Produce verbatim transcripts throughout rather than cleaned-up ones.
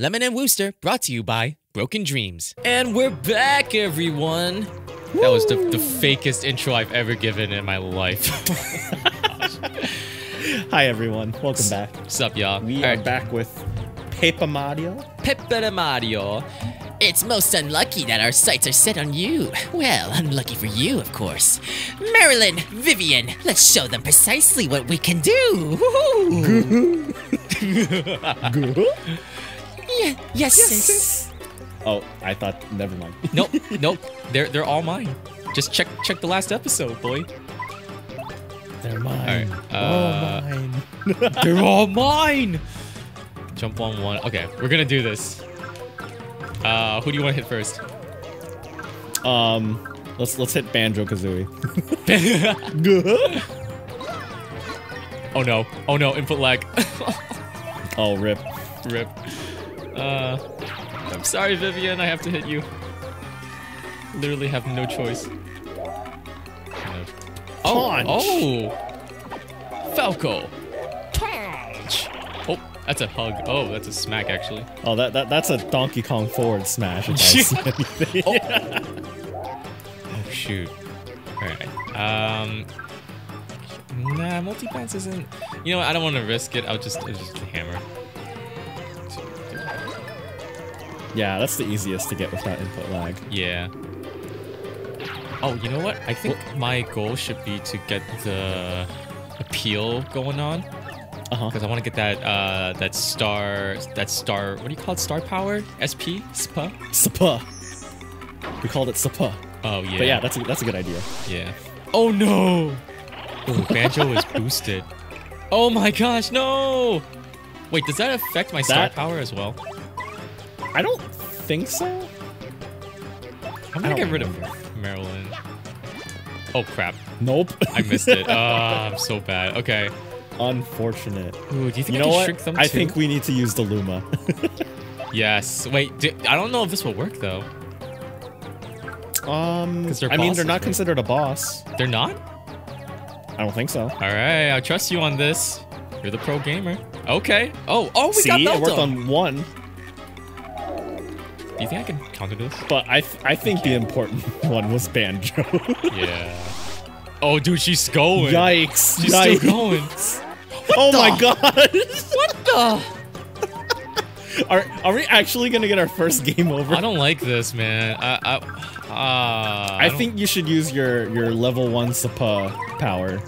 Lemon and Wooster, brought to you by Broken Dreams. And we're back, everyone. Woo! That was the, the fakest intro I've ever given in my life. Hi, everyone. Welcome back. What's up, y'all? We All are right. back with Paper Mario. Paper Mario. It's most unlucky that our sights are set on you. Well, unlucky for you, of course. Marilyn, Vivian, let's show them precisely what we can do. Woohoo! yeah, yes, yes, sis. Oh, I thought. Never mind. Nope, nope. They're they're all mine. Just check check the last episode, boy. They're mine. All right, uh, all mine. They're all mine. Jump on one. Okay, we're gonna do this. Uh, who do you want to hit first? Um, let's let's hit Banjo-Kazooie. Oh no! Oh no! Input lag. Oh rip, rip. Uh, I'm sorry, Vivian. I have to hit you. Literally have no choice. Oh! Punch. Oh! Falco. Punch. Oh. That's a hug. Oh, that's a smack, actually. Oh, that, that that's a Donkey Kong forward smash. If I see anything. Oh. Oh, shoot. All right. Um, nah, multi-bounce isn't... You know what? I don't want to risk it. I'll just, I'll just hammer. Yeah, that's the easiest to get without input lag. Yeah. Oh, you know what? I think well, my goal should be to get the appeal going on. Because uh-huh. I want to get that uh, that star, that star, what do you call it? Star power? S P? S P A? S P A. We called it S P A. Oh, yeah. But yeah, that's a, that's a good idea. Yeah. Oh, no! Ooh, Banjo is boosted. Oh, my gosh, no! Wait, does that affect my star that... power as well? I don't think so. I'm going to get rid remember. of Marilyn. Oh, crap. Nope. I missed it. Oh, I'm so bad. Okay. Unfortunate. Ooh, do you think you know I can what? shrink them I too? think we need to use the Luma. Yes. Wait, do, I don't know if this will work though. Um, bosses, I mean, they're not right? considered a boss. They're not? I don't think so. All right, I trust you on this. You're the pro gamer. Okay. Oh, oh, we See, got Melto. It worked on one. Do you think I can counter this? But I, th I think the important one was Banjo. Yeah. Oh, dude, she's going. Yikes. She's yikes. still going. What oh, the? my God. What the? Are, are we actually going to get our first game over? I don't like this, man. I I, uh, I, I think you should use your, your level one S P A power.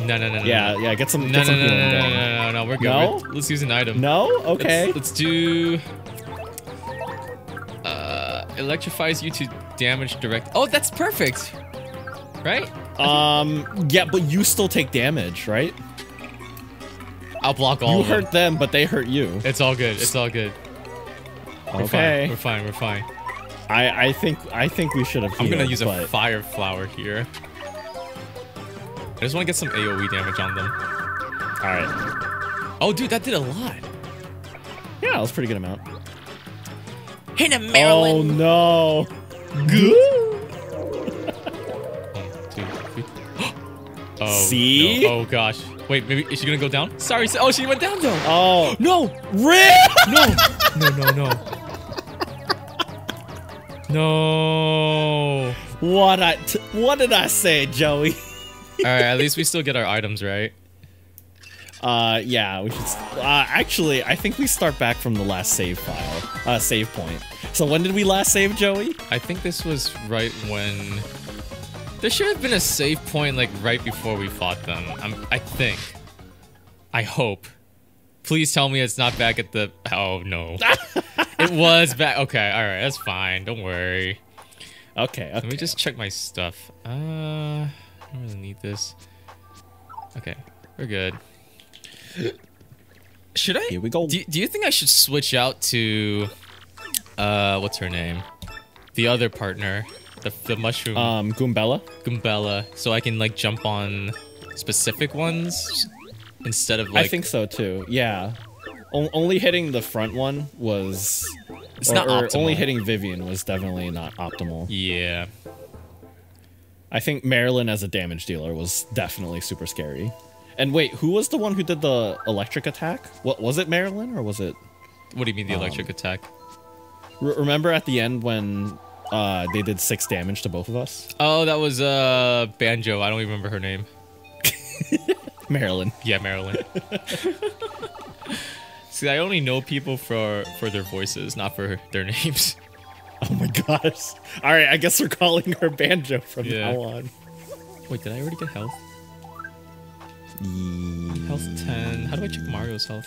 No, no, no, no. Yeah, no. yeah, get some. No, get no, some no, no, no, no, no, no, no, we're good. No? We're, let's use an item. No? Okay. Let's, let's do... Uh, electrifies you to damage direct... Oh, that's perfect. Right? Um, yeah, but you still take damage, right? I'll block all you of them. You hurt them, but they hurt you. It's all good. It's all good. We're okay. Fine. We're fine. We're fine. I, I think I think we should have healed, I'm going to use but... a fire flower here. I just want to get some A O E damage on them. All right. Oh, dude, that did a lot. Yeah, that was a pretty good amount. Hit him, Marilyn. Oh, no. Good. Oh, see? No. Oh, gosh. Wait, maybe is she gonna go down? Sorry. Oh, she went down though. Oh. No. Rip. No. No, no, no. No. What I t what did I say, Joey? All right. At least we still get our items, right? Uh, yeah. We should. Uh, actually, I think we start back from the last save file, uh, save point. So when did we last save, Joey? I think this was right when. There should have been a save point, like, right before we fought them. I'm, I think. I hope. Please tell me it's not back at the... Oh, no. It was back... Okay, all right. That's fine. Don't worry. Okay, okay. Let me just check my stuff. Uh, I don't really need this. Okay, we're good. Should I... Here we go. Do, do you think I should switch out to... Uh, what's her name? The other partner. The, the mushroom. Um, Goombella? Goombella. So I can, like, jump on specific ones instead of, like... I think so, too. Yeah. O only hitting the front one was... It's or, not optimal. Or only hitting Vivian was definitely not optimal. Yeah. I think Marilyn as a damage dealer was definitely super scary. And wait, who was the one who did the electric attack? What was it, Marilyn, or was it... What do you mean the electric um, attack? Re remember at the end when uh, they did six damage to both of us? Oh, that was uh, Banjo. I don't even remember her name. Marilyn. Yeah, Marilyn. See, I only know people for for their voices, not for their names. Oh my gosh. All right, I guess we're calling her Banjo from yeah. now on. Wait, did I already get health? Mm. Health ten. How do I check Mario's health?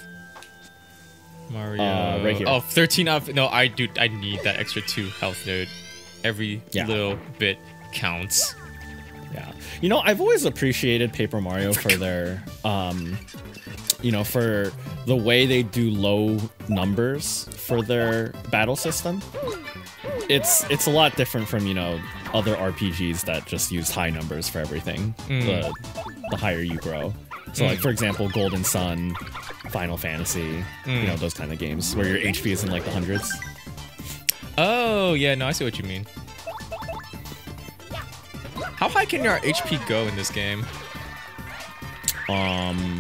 Mario. Uh, right here. Oh, thirteen off. No, I do. I need that extra two health, dude. Every yeah. little bit counts. Yeah. You know, I've always appreciated Paper Mario for their, um, you know, for the way they do low numbers for their battle system. It's it's a lot different from, you know, other R P Gs that just use high numbers for everything. Mm. The, the higher you grow. So, mm. like, for example, Golden Sun, Final Fantasy, mm. you know, those kind of games where your H P is in, like, the hundreds. Oh, yeah, no, I see what you mean. How high can your H P go in this game? Um...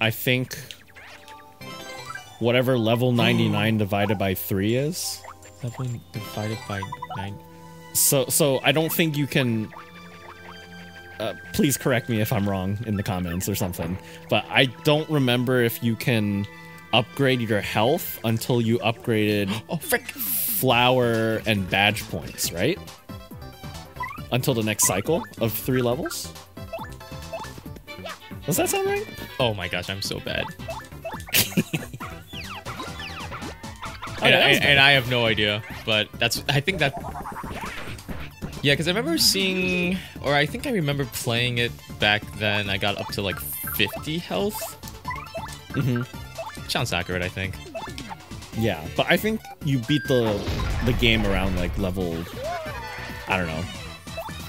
I think... whatever level ninety-nine divided by three is. Level divided by nine. So, so I don't think you can... Uh, please correct me if I'm wrong in the comments or something, but I don't remember if you can upgrade your health until you upgraded oh, frick. flower and badge points, right? Until the next cycle of three levels? Does that sound right? Oh my gosh, I'm so bad. Oh, and, I, and I have no idea, but that's, I think that... Yeah, because I remember seeing, or I think I remember playing it back then. I got up to like fifty health. Mm-hmm. Sounds accurate, I think. Yeah, but I think you beat the the game around like level, I don't know,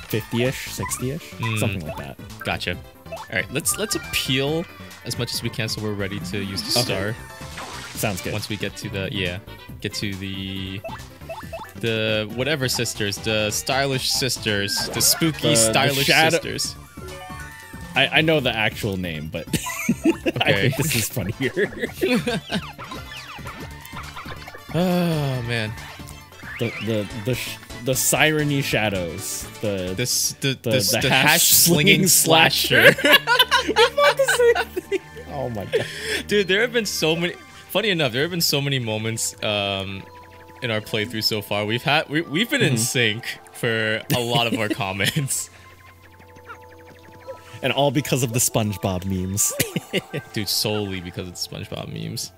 fifty-ish, sixty-ish, mm. something like that. Gotcha. All right, let's let's appeal as much as we can so we're ready to use the okay. star. Sounds good. Once we get to the yeah, get to the. The whatever sisters, the stylish sisters, the spooky the, stylish the sisters. I, I know the actual name, but I think this is funnier. Oh man, the the the sh the sireny shadows, the this the the, the, the, the hash slinging slasher. Oh my god, dude, there have been so many. Funny enough, there have been so many moments. Um, In our playthrough so far, we've had we, we've been mm-hmm. in sync for a lot of our comments, and all because of the SpongeBob memes, dude. Solely because of the SpongeBob memes.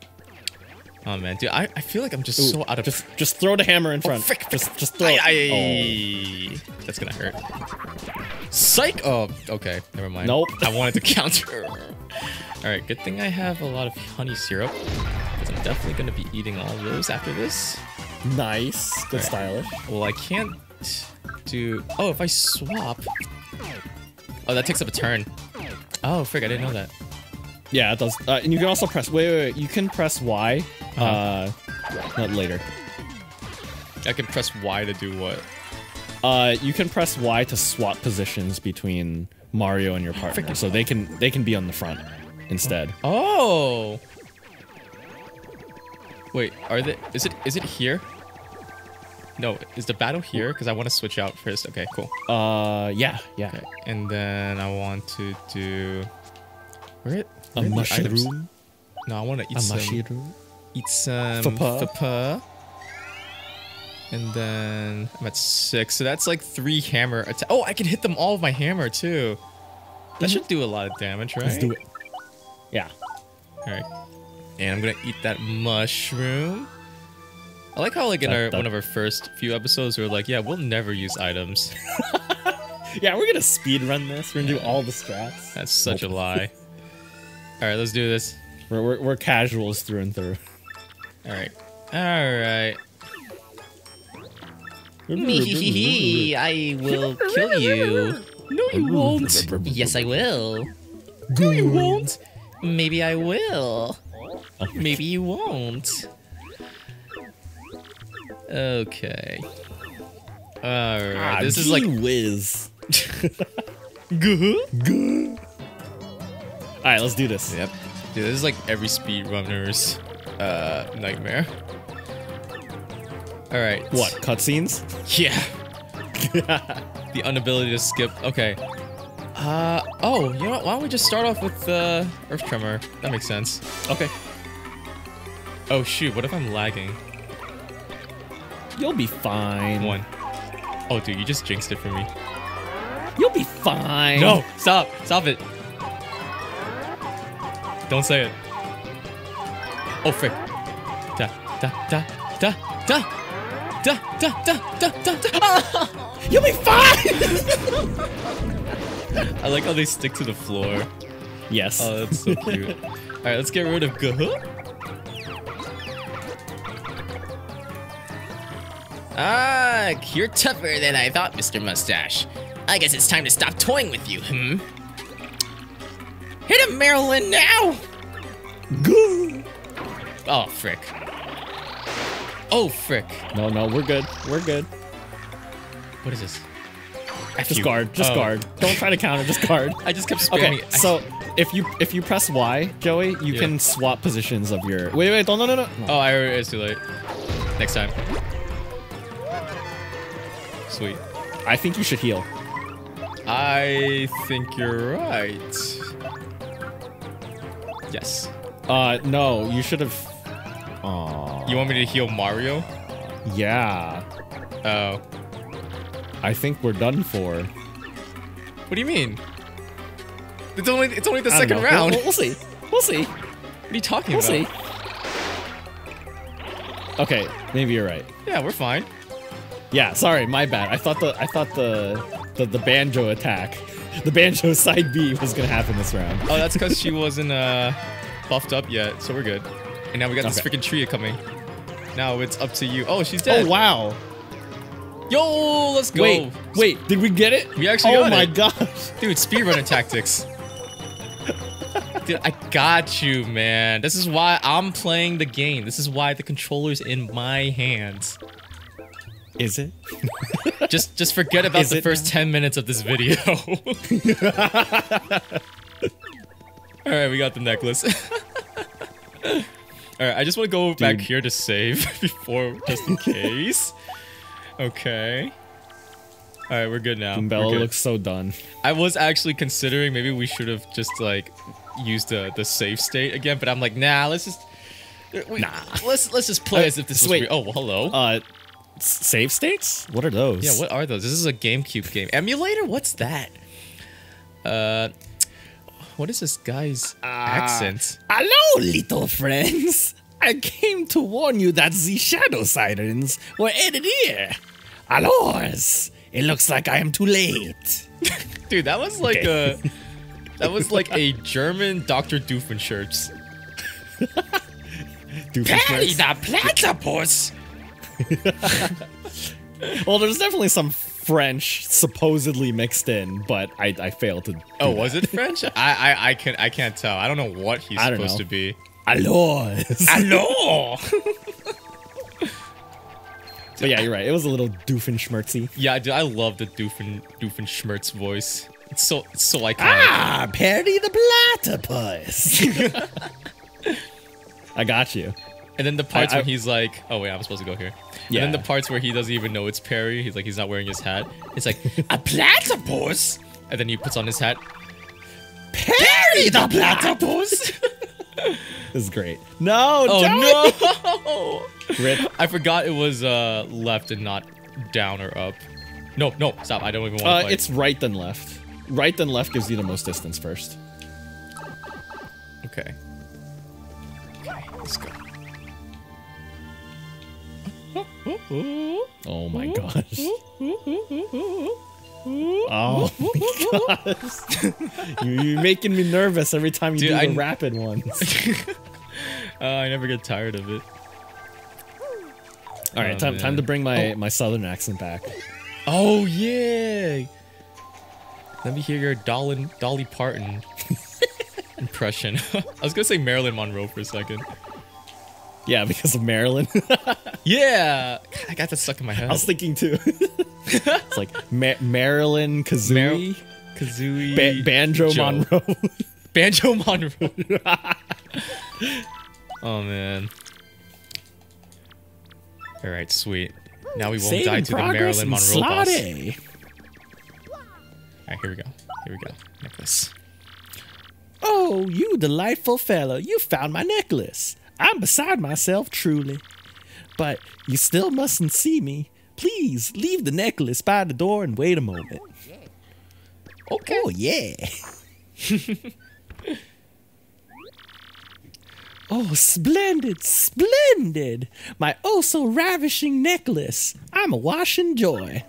Oh man, dude, I, I feel like I'm just Ooh, so out of just just throw the hammer in front. Oh, frick, frick. Just just throw. Aye, aye. Oh. That's gonna hurt. Psych. Oh, okay, never mind. Nope. I wanted to counter. All right, good thing I have a lot of honey syrup, because I'm definitely gonna be eating all those after this. Nice. Good right. stylish. Well, I can't do... Oh, if I swap... Oh, that takes up a turn. Oh, frick, I didn't know that. Yeah, it does. Uh, and you can also press... Wait, wait, wait. You can press Y. Uh, uh not later. I can press Y to do what? Uh, you can press Y to swap positions between Mario and your partner. Frick. So they can, they can be on the front instead. Oh! Wait, are they... Is it, is it here? No, is the battle here? Because I want to switch out first. Okay, cool. Uh, yeah, yeah. Okay. And then I want to do... Where it? A mushroom? No, I want to eat a some... mushroom? Eat some... Fapa. And then... I'm at six, so that's like three hammer attack. Oh, I can hit them all with my hammer, too. That mm-hmm. should do a lot of damage, right? Let's do it. Yeah. All right. And I'm going to eat that mushroom. I like how, like, in our, one of our first few episodes, we were like, yeah, we'll never use items. Yeah, we're going to speedrun this. We're going to yeah. do all the strats. That's such a lie. All right, let's do this. We're, we're, we're casuals through and through. All right. All right. Me, I will kill you. No, you won't. Yes, I will. No, you won't. Maybe I will. Maybe you won't. Okay. All right. Ah, this is like whiz. All right, let's do this. Yep. Dude, this is like every speedrunner's uh, nightmare. Alright. What, cutscenes? Yeah. The inability to skip. Okay. Uh, oh, you know what? Why don't we just start off with uh, Earth Tremor? That makes sense. Okay. Oh shoot, what if I'm lagging? You'll be fine. One. Oh dude, you just jinxed it for me. You'll be fine. No, stop. Stop it. Don't say it. Oh frick. Da, da, da, da, da, da, da, da, da, da, da. Ah! You'll be fine. I like how they stick to the floor. Yes. Oh, that's so cute. All right, let's get rid of Guh. Ah, you're tougher than I thought, Mister Mustache. I guess it's time to stop toying with you, hmm? Hit him, Marilyn, now! Goo! Oh, frick. Oh, frick. No, no, we're good. We're good. What is this? F just you. guard. Just oh. guard. Don't try to counter. Just guard. I just kept spamming. Okay, so if you if you press Y, Joey, you yeah. can swap positions of your. Wait, wait, don't, no, no, no. no. Oh, I, it's too late. Next time. Sweet. I think you should heal. I think you're right. Yes. Uh, no, you should have. Aww. You want me to heal Mario? Yeah. Oh. I think we're done for. What do you mean? It's only it's only the I second round. We'll, we'll see. We'll see. What are you talking we'll about? We'll see. Okay, maybe you're right. Yeah, we're fine. Yeah, sorry, my bad. I thought the I thought the the, the banjo attack, the banjo side B was gonna happen this round. Oh, that's because she wasn't uh, buffed up yet, so we're good. And now we got okay. this freaking tree coming. Now it's up to you. Oh, she's dead. Oh wow. Yo, let's go. Wait, wait, did we get it? We actually oh got it. Oh my gosh, dude, speedrunning tactics. Dude, I got you, man. This is why I'm playing the game. This is why the controller's in my hands. Is it? just just forget about Is the first now? ten minutes of this video. All right, we got the necklace. All right, I just want to go Dude. back here to save before, just in case. Okay. All right, we're good now. Goombella looks so done. I was actually considering maybe we should have just like used the the save state again, but I'm like, nah, let's just we, nah, let's let's just play uh, as if this wait. was real. Oh, well, hello. Uh Save states? What are those? Yeah, what are those? This is a GameCube game. Emulator? What's that? Uh, what is this guy's uh, accent? Hello, little friends. I came to warn you that the shadow sirens were headed here. Alors, it looks like I am too late. Dude, that was like okay. a that was like a German Doctor Doofenshmirtz. Perry the Platypus. Well, there's definitely some French supposedly mixed in, but I, I failed to. Do oh, that. was it French? I, I I can I can't tell. I don't know what he's I supposed to be. Allons. Allons. But yeah, you're right. It was a little Doofenshmirtzy. Yeah, dude, I love the Doofen Doofenshmirtz voice. It's so it's so iconic. Ah, Perry the Platypus. I got you. And then the parts I, I, where he's like, oh wait, I'm supposed to go here. Yeah. And then the parts where he doesn't even know it's Perry. He's like, he's not wearing his hat. It's like, a platypus? And then he puts on his hat. Perry, Perry the platypus! This is great. No, oh, no! Rip. I forgot it was uh, left and not down or up. No, no, stop. I don't even want to uh, fight. It's right then left. Right then left gives you the most distance first. Okay. Okay, let's go. Oh my gosh. Oh my gosh. You're making me nervous every time you Dude, do the I rapid ones. uh, I never get tired of it. Alright, oh, time, time to bring my, oh. my southern accent back. Oh yeah! Let me hear your Dolly, Dolly Parton impression. I was gonna say Marilyn Monroe for a second. Yeah, because of Marilyn. Yeah! God, I got that stuck in my head. I was thinking too. It's like Ma Marilyn Kazooie. Mar Kazooie. Ba Banjo Joe. Monroe. Banjo Monroe. Oh man. Alright, sweet. Now we won't Saving die to the Marilyn Monroe boss. Alright, here we go. Here we go. Necklace. Oh, you delightful fellow. You found my necklace. I'm beside myself, truly. But you still mustn't see me. Please leave the necklace by the door and wait a moment. Okay. Oh, yeah. Oh, splendid, splendid. My oh-so-ravishing necklace. I'm awash in joy.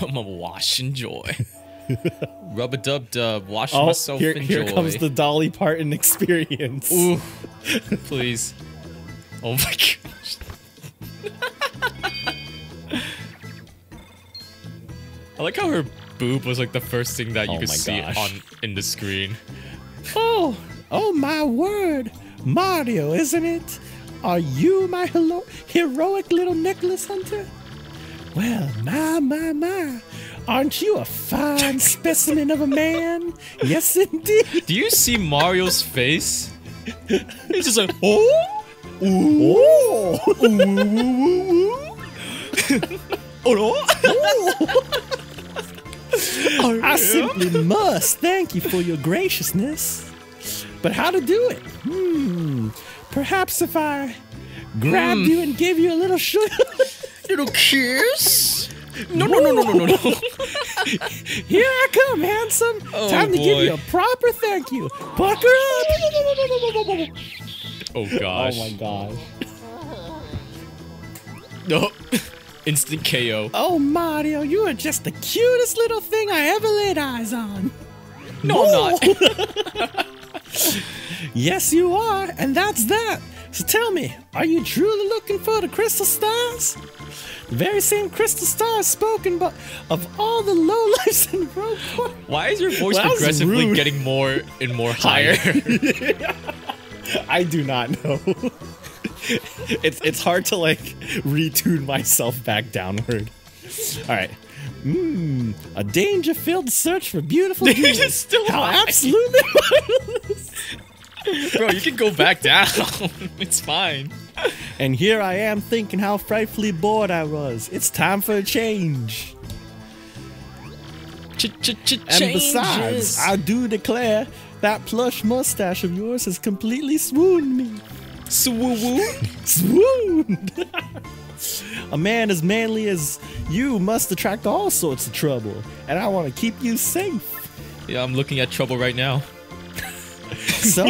I'm awash in joy. Rub-a-dub-dub, wash oh, myself here, in here joy. Here comes the Dolly Parton experience. Ooh, please. Oh my gosh. I like how her boob was like the first thing that you oh could see gosh. on in the screen. Oh, oh my word. Mario, isn't it? Are you my hero heroic little necklace hunter? Well, my, my, my. Aren't you a fine specimen of a man? Yes, indeed. Do you see Mario's face? It's just like, oh, ooh, oh, ooh, ooh, ooh. Oh, I simply must thank you for your graciousness. But how to do it? Hmm. Perhaps if I grab mm. you and give you a little sugar. Little kiss? No, no, no, no, no, no, no. Here I come, handsome. Oh, Time to boy. give you a proper thank you. Pucker up. Oh, gosh. Oh, my gosh. No. Instant K O. Oh, Mario, you are just the cutest little thing I ever laid eyes on. No, no. I'm not. Yes, you are. And that's that. So tell me, are you truly looking for the crystal stars? The very same crystal stars spoken by of all the lowlifes in Rogueport. Why is your voice well, progressively getting more and more higher? I do not know. It's it's hard to like retune myself back downward. All right. Mmm, a danger-filled search for beautiful jewels. Still How high. absolutely Bro, you can go back down. It's fine. And here I am thinking how frightfully bored I was. It's time for a change. Ch -ch -ch and besides, I do declare that plush mustache of yours has completely swooned me. Swooned? Swooned. A man as manly as you must attract all sorts of trouble, and I want to keep you safe. Yeah, I'm looking at trouble right now. So,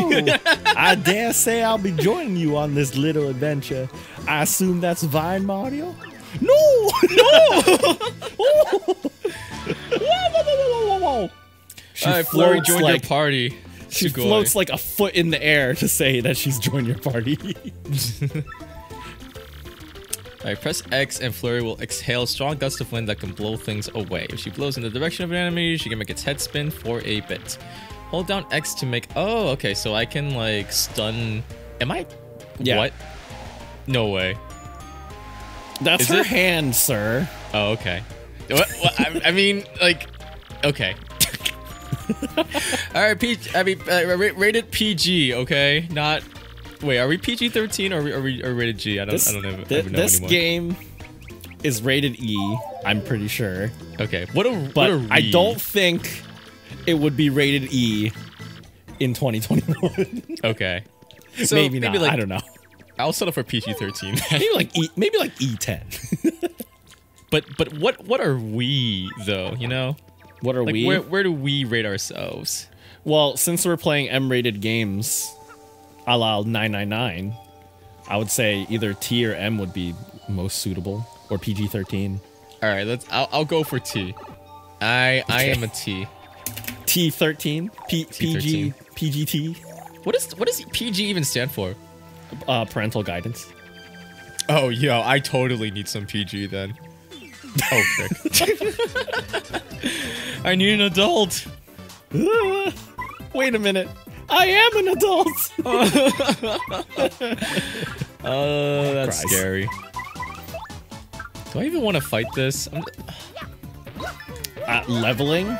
I dare say I'll be joining you on this little adventure. I assume that's Vine Mario? No! No! Oh! Whoa, whoa, whoa, whoa, whoa. She All right, Flurrie joined like, your party. She Shigoi. floats like a foot in the air to say that she's joined your party. Alright, press X and Flurrie will exhale strong gusts of wind that can blow things away. If she blows in the direction of an enemy, she can make its head spin for a bit. Hold down X to make... Oh, okay, so I can, like, stun... Am I... Yeah. What? No way. That's Is her it? hand, sir. Oh, okay. What, what, I, I mean, like... Okay. Alright, P G... I mean, uh, rated P G, okay? Not... Wait, are we P G thirteen or are we, are we are rated G? I don't, this, I don't ever, th ever know this anymore. This game is rated E, I'm pretty sure. Okay, what a but what a I don't think it would be rated E in twenty twenty-one. Okay, so maybe, maybe not. Like, I don't know. I'll settle for P G thirteen. Maybe like E, maybe like E ten. but but what what are we though? You know, what are like, we? Where, where do we rate ourselves? Well, since we're playing M-rated games. A la nine nine nine, I would say either T or M would be most suitable, or P G thirteen. All right, let's. I'll, I'll go for T. I okay. I am a T. T thirteen. P P G P G T. What is what does P G even stand for? Uh, parental guidance. Oh yo, I totally need some P G then. Oh frick. I need an adult. Uh, wait a minute. I am an adult. Oh, uh, that's Christ. scary. Do I even want to fight this? I'm... Uh, leveling,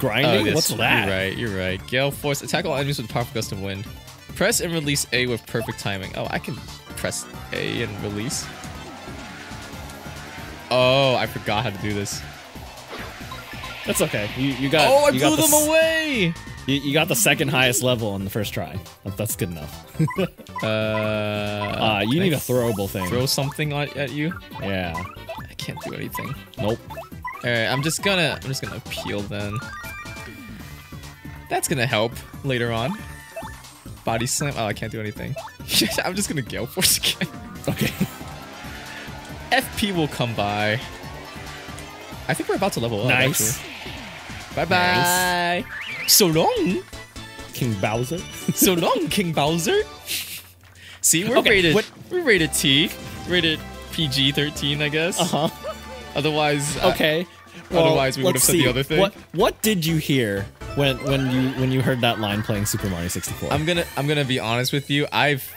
grinding. Oh, What's that? You're right. You're right. Gale force attack all enemies with powerful gust of wind. Press and release A with perfect timing. Oh, I can press A and release. Oh, I forgot how to do this. That's okay. You, you got. Oh, I you blew got the, them away. You, you got the second highest level on the first try. That's good enough. uh, uh, you need I a throwable thing. Throw something at you. Yeah. I can't do anything. Nope. All right, I'm just gonna, I'm just gonna appeal then. That's gonna help later on. Body slam. Oh, I can't do anything. I'm just gonna go for it again. Okay. F P will come by. I think we're about to level up. Nice. Actually. Bye bye. Nice. So long, King Bowser. So long, King Bowser. See, we're okay, rated. What? We're rated T. Rated P G thirteen, I guess. Uh huh. Otherwise, okay. I, well, otherwise, we would have said see. the other thing. What, what did you hear when when you when you heard that line playing Super Mario sixty-four? I'm gonna I'm gonna be honest with you. I've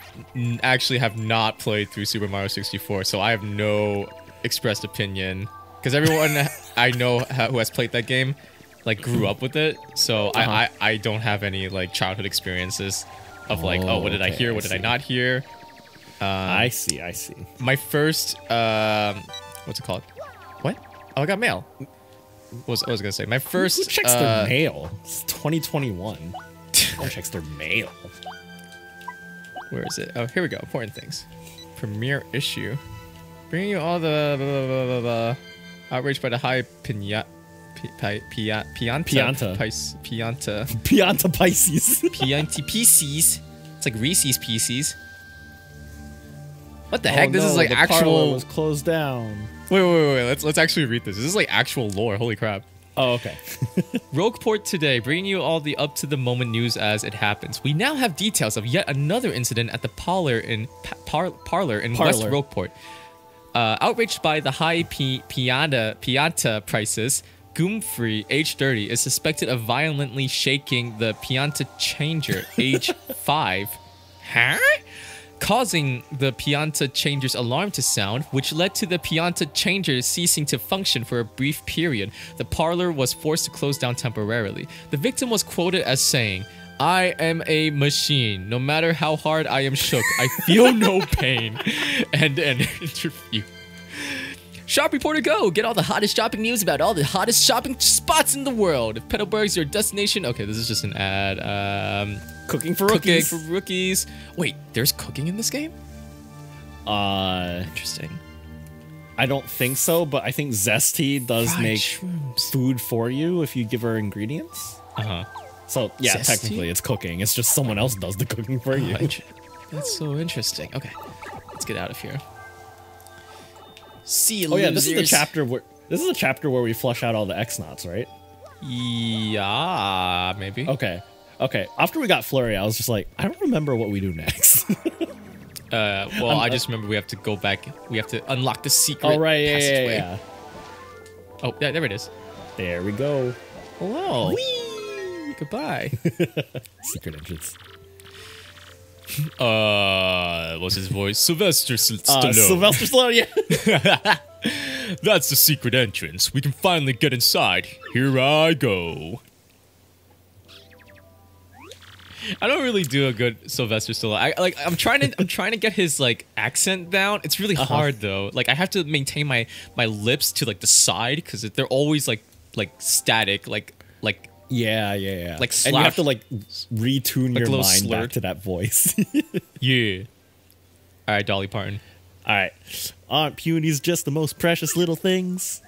actually have not played through Super Mario sixty-four, so I have no expressed opinion. Because everyone I know who has played that game, like, grew up with it, so uh-huh. I, I I don't have any like childhood experiences of like, oh, oh what did okay, I hear, what I did see. I not hear. Um, I see, I see. My first, um, what's it called? What? Oh, I got mail. What was I was gonna say? My first. Who checks uh, their mail? It's twenty twenty-one. Who checks their mail? Where is it? Oh, here we go. Important things. Premiere issue. Bringing you all the blah, blah, blah, blah, blah. Outraged by the high Pianta Pianta Pianta Pianta Pisces Pianta Pisces. It's like Reese's Pieces. What the oh heck? This no, is like the actual. Was closed down. Wait, wait, wait, wait. Let's let's actually read this. This is like actual lore. Holy crap. Oh, okay. Rogueport today, bringing you all the up-to-the-moment news as it happens. We now have details of yet another incident at the parlor in par parlor in parlor. West Rogueport. Uh, outraged by the high Pianta prices, Goomfree, age thirty, is suspected of violently shaking the Pianta changer, age five, huh? causing the Pianta changer's alarm to sound, which led to the Pianta changer ceasing to function for a brief period. The parlor was forced to close down temporarily. The victim was quoted as saying, I am a machine. No matter how hard I am shook, I feel no pain. And an interview. Shop Reporter Go! Get all the hottest shopping news about all the hottest shopping spots in the world. If Petalburg's your destination... Okay, this is just an ad. Um, cooking for rookies. Cooking for rookies. Wait, there's cooking in this game? Uh, Interesting. I don't think so, but I think Zesty does Fried make shrooms. food for you if you give her ingredients. Uh-huh. So, yeah, Zesty? Technically it's cooking. It's just someone else does the cooking for you. Oh, that's so interesting. Okay, let's get out of here. See you later. Oh, yeah, this is the chapter where this is the chapter where we flush out all the X-Nauts, right? Yeah, maybe. Okay, okay. After we got Flurrie, I was just like, I don't remember what we do next. uh, well, I'm, I just remember we have to go back. We have to unlock the secret oh, right, yeah, passageway. Yeah, yeah. Oh, yeah, there it is. There we go. Hello. Whee! Goodbye. Secret entrance. Uh, what's his voice? Sylvester Stallone. Uh, Sylvester Stallone, yeah. That's the secret entrance. We can finally get inside. Here I go. I don't really do a good Sylvester Stallone. I, like, I'm trying to, I'm trying to get his like accent down. It's really uh-huh. hard though. Like, I have to maintain my my lips to like the side because they're always like like static, like like. Yeah, yeah, yeah. Like slash, and you have to like retune like your mind slurred. back to that voice. Yeah. All right, Dolly Parton. All right, aren't punies just the most precious little things?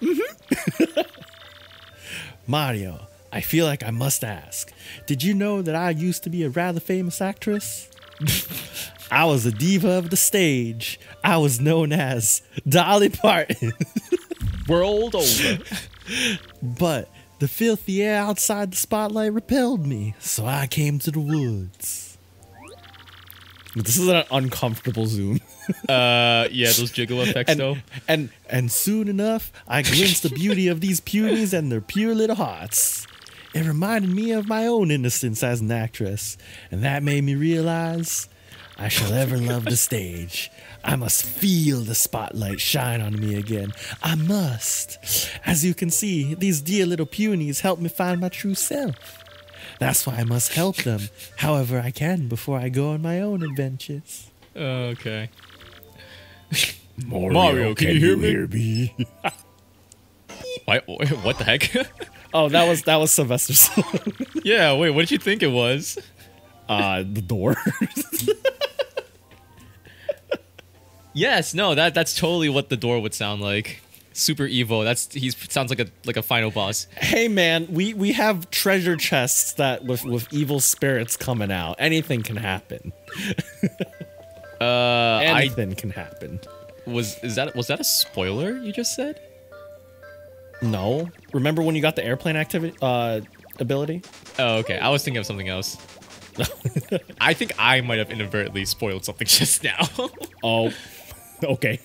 Mm-hmm. Mario, I feel like I must ask. Did you know that I used to be a rather famous actress? I was a diva of the stage. I was known as Dolly Parton. World over. But the filthy air outside the spotlight repelled me, so I came to the woods. This is an uncomfortable zoom. uh, yeah, those jiggle effects and, though. And and soon enough, I glimpsed the beauty of these punies and their pure little hearts. It reminded me of my own innocence as an actress, and that made me realize I shall ever love the stage. I must feel the spotlight shine on me again. I must. As you can see, these dear little punies help me find my true self. That's why I must help them however I can before I go on my own adventures. Okay. Mario, Mario can, can you hear me? Hear me? Wait, what the heck? Oh, that was that was Sylvester Stallone. Yeah, wait, what did you think it was? Uh, the door. Yes, no, that that's totally what the door would sound like. Super evil. That's he sounds like a like a final boss. Hey man, we we have treasure chests that with with evil spirits coming out. Anything can happen. uh, anything I, can happen. Was is that was that a spoiler you just said? No. Remember when you got the airplane activity uh ability? Oh, okay. I was thinking of something else. I think I might have inadvertently spoiled something just now. Oh. Okay.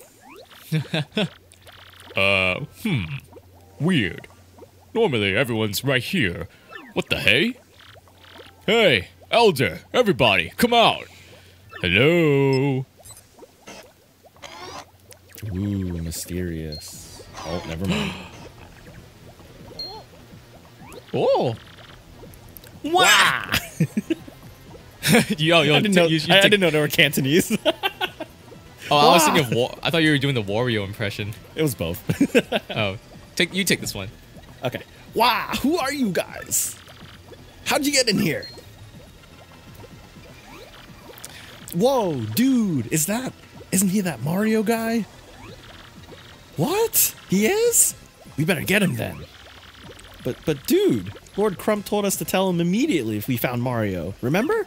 uh, hmm. Weird. Normally everyone's right here. What the hey? Hey, Elder, everybody, come out. Hello. Ooh, mysterious. Oh, never mind. Oh. Wow. yo, yo, I didn't know, you, you I didn't know they were Cantonese. Oh, I was thinking of War I thought you were doing the Wario impression. It was both. Oh, take you take this one. Okay. Wow, who are you guys? How'd you get in here? Whoa, dude, is that? Isn't he that Mario guy? What? He is? We better get him then. But but dude, Lord Crump told us to tell him immediately if we found Mario. Remember?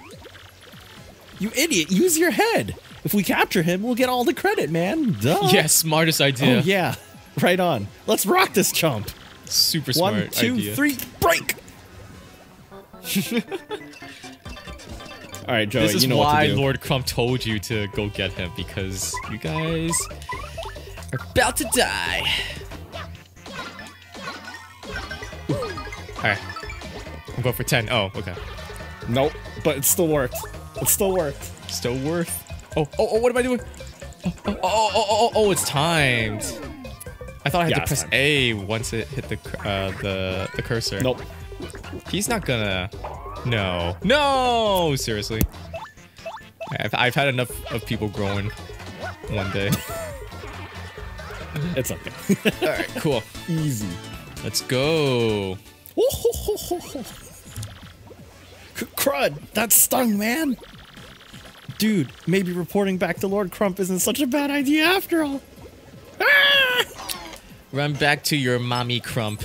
You idiot! Use your head. If we capture him, we'll get all the credit, man. Duh. Yeah, smartest idea. Oh, yeah, right on. Let's rock this chump. Super smart idea. One, two, idea. three, break. All right, Joey. This is you know why what to do. Lord Crump told you to go get him because you guys are about to die. Alright, I'm going for ten. Oh, okay. Nope, but it still worked. It still worked. Still worked. Oh, oh, oh, what am I doing? Oh, oh, oh, oh, oh, oh it's timed. I thought I had yeah, to press A once it hit the, uh, the the cursor. Nope. He's not gonna... No. No! Seriously. I've, I've had enough of people growing one day. It's okay. Alright, cool. Easy. Let's go. Oh, ho, ho, ho, ho. Crud, that stung, man. Dude, maybe reporting back to Lord Crump isn't such a bad idea after all. Ah! Run back to your mommy, Crump.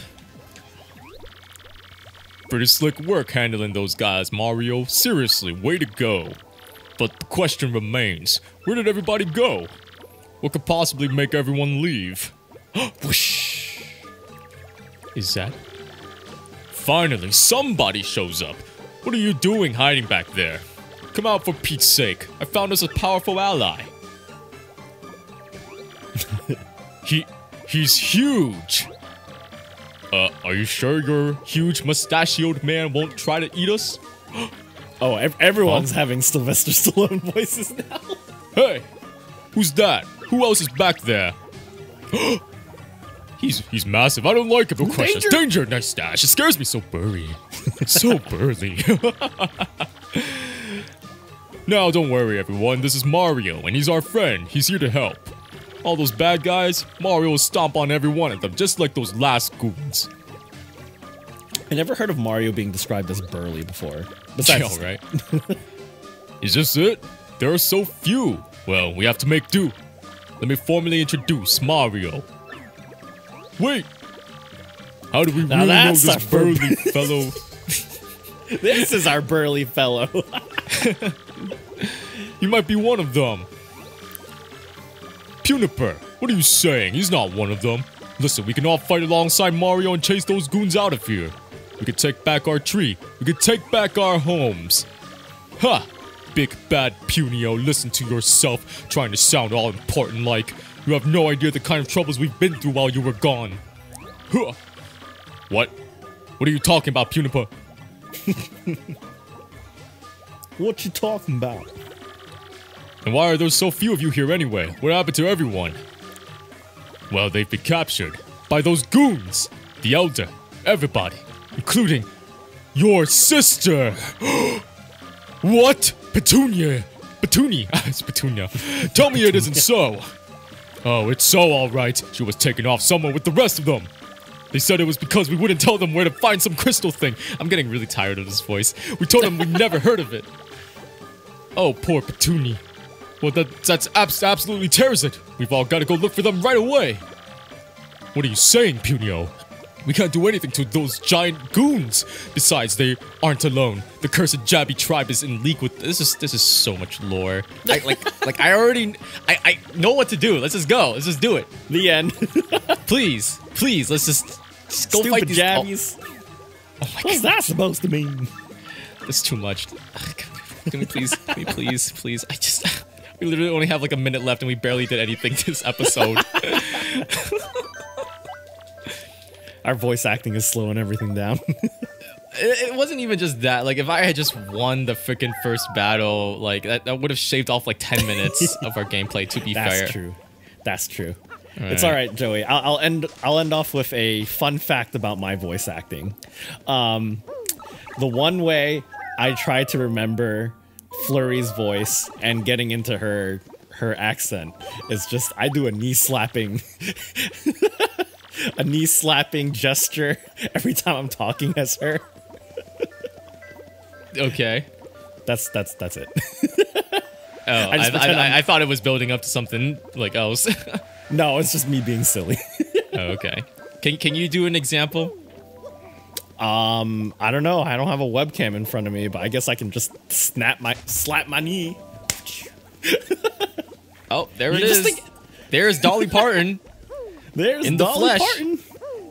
Pretty slick work handling those guys, Mario. Seriously, way to go. But the question remains, where did everybody go? What could possibly make everyone leave? Whoosh! Is that... Finally, somebody shows up. What are you doing hiding back there? Come out for Pete's sake. I found us a powerful ally. he, he's huge. Uh, are you sure your huge mustachioed man won't try to eat us? Oh, ev everyone's huh? having Sylvester Stallone voices now. Hey, who's that? Who else is back there? He's he's massive. I don't like it. He'll crush us. Danger, nice stash. It scares me so burly. So burly. Now, don't worry, everyone. This is Mario, and he's our friend. He's here to help. All those bad guys, Mario will stomp on every one of them, just like those last goons. I never heard of Mario being described as burly before. Besides, yeah, right? Is this it? There are so few. Well, we have to make do. Let me formally introduce Mario. Wait! How do we now really know this burly fellow? This is our burly fellow. You might be one of them. Puniper, what are you saying? He's not one of them. Listen, we can all fight alongside Mario and chase those goons out of here. We could take back our tree. We could take back our homes. Ha! Huh. Big bad Punio, listen to yourself, trying to sound all important like... You have no idea the kind of troubles we've been through while you were gone. Huh. What? What are you talking about, Punipa? What you talking about? And why are there so few of you here anyway? What happened to everyone? Well, they've been captured by those goons. The Elder, everybody, including your sister. What? Petunia. Petunia. It's Petunia. Tell me it isn't so. Oh, it's so all right. She was taken off somewhere with the rest of them. They said it was because we wouldn't tell them where to find some crystal thing. I'm getting really tired of this voice. We told them we never heard of it. Oh, poor Petunia. Well, that that's abs absolutely tears it. We've all got to go look for them right away. What are you saying, Punio? We can't do anything to those giant goons. Besides, they aren't alone. The cursed Jabby tribe is in league with. This is this is so much lore. I, like like I already I I know what to do. Let's just go. Let's just do it. The end. Please, please, let's just, just go fight these Jabbies. Oh, oh my What's God. that supposed to mean? That's too much. Can we please? Can we please? Please? I just. We literally only have like a minute left and we barely did anything this episode. Our voice acting is slowing everything down. it, it wasn't even just that. Like, if I had just won the freaking first battle, like, that, that would have shaved off like ten minutes of our gameplay, to be That's fair. That's true. That's true. All right. It's all right, Joey. I'll, I'll, end, I'll end off with a fun fact about my voice acting. Um, the one way I try to remember Flurrie's voice and getting into her her accent is just I do a knee slapping a knee slapping gesture every time I'm talking as her. Okay, that's that's that's it. Oh, I, I, I, I thought it was building up to something like else. No, it's just me being silly. Oh, okay. Can can you do an example? Um, I don't know. I don't have a webcam in front of me, but I guess I can just snap my slap my knee. Oh, there it you is. Think, There's Dolly Parton. There's in Dolly the flesh. Parton.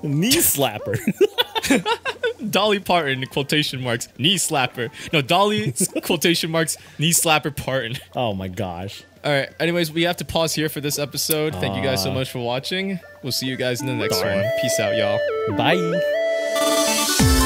Knee slapper. Dolly Parton quotation marks knee slapper. No, Dolly quotation marks knee slapper Parton. Oh my gosh. All right. Anyways, we have to pause here for this episode. Thank uh, you guys so much for watching. We'll see you guys in the next darn. one. Peace out, y'all. Bye.